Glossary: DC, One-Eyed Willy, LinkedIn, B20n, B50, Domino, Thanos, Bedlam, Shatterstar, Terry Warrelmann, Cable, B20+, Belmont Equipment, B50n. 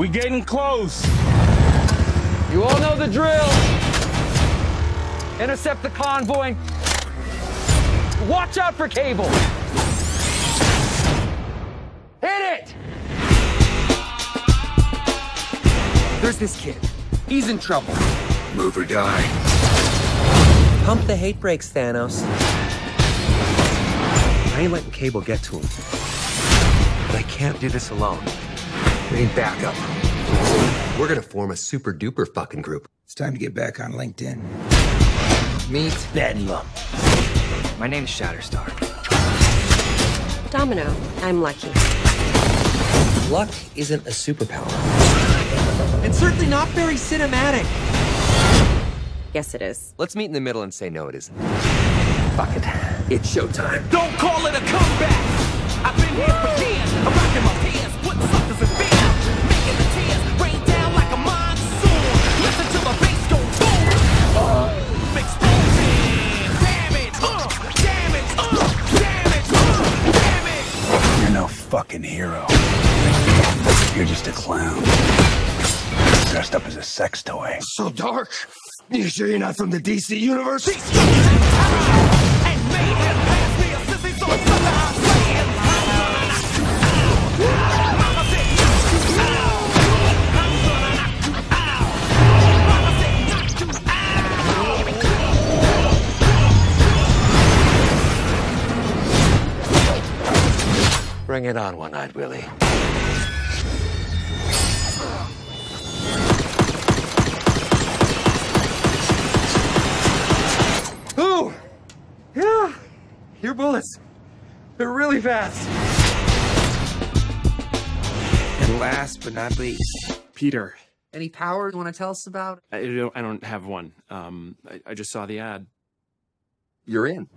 We getting close. You all know the drill. Intercept the convoy. Watch out for Cable. Hit it! There's this kid. He's in trouble. Move or die. Pump the hate brakes, Thanos. I ain't letting Cable get to him. But I can't do this alone. We need backup. We're gonna form a super duper fucking group. It's time to get back on LinkedIn. Meet Bedlam. My name is Shatterstar. Domino, I'm lucky. Luck isn't a superpower. And certainly not very cinematic. Yes, it is. Let's meet in the middle and say no, it isn't. Fuck it. It's showtime. Don't call it a comeback! I've been here for years. I'm rocking my pants, putting suckers in fear. Making the tears rain down like a monsoon. Listen to my bass go boom. Explosion. Damage. Damage. Damage. Damage. You're no fucking hero. You're just a clown. Dressed up as a sex toy. So dark. You sure you're not from the DC universe? Bring it on, One-Eyed Willy. Ooh! Yeah! Your bullets. They're really fast. And last but not least, Peter. Any power you want to tell us about? I don't have one. I just saw the ad. You're in.